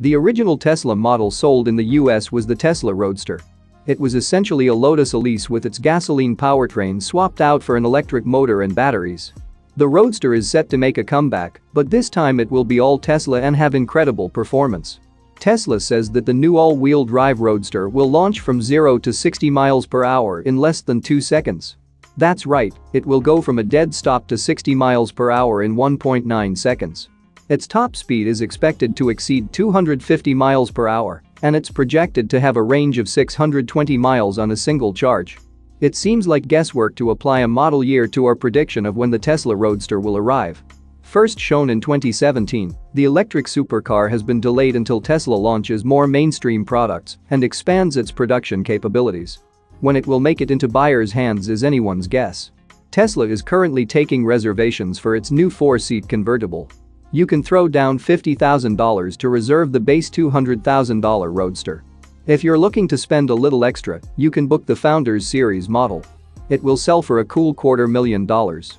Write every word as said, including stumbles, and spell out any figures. The original Tesla model sold in the U S was the Tesla Roadster. It was essentially a Lotus Elise with its gasoline powertrain swapped out for an electric motor and batteries. The Roadster is set to make a comeback, but this time it will be all Tesla and have incredible performance. Tesla says that the new all-wheel drive Roadster will launch from zero to sixty miles per hour in less than two seconds. That's right, it will go from a dead stop to sixty miles per hour in one point nine seconds. Its top speed is expected to exceed two hundred fifty miles per hour, and it's projected to have a range of six hundred twenty miles on a single charge. It seems like guesswork to apply a model year to our prediction of when the Tesla Roadster will arrive. First shown in twenty seventeen, the electric supercar has been delayed until Tesla launches more mainstream products and expands its production capabilities. When it will make it into buyers' hands is anyone's guess. Tesla is currently taking reservations for its new four-seat convertible. You can throw down fifty thousand dollars to reserve the base two hundred thousand dollar Roadster. If you're looking to spend a little extra, you can book the Founders Series model. It will sell for a cool quarter million dollars.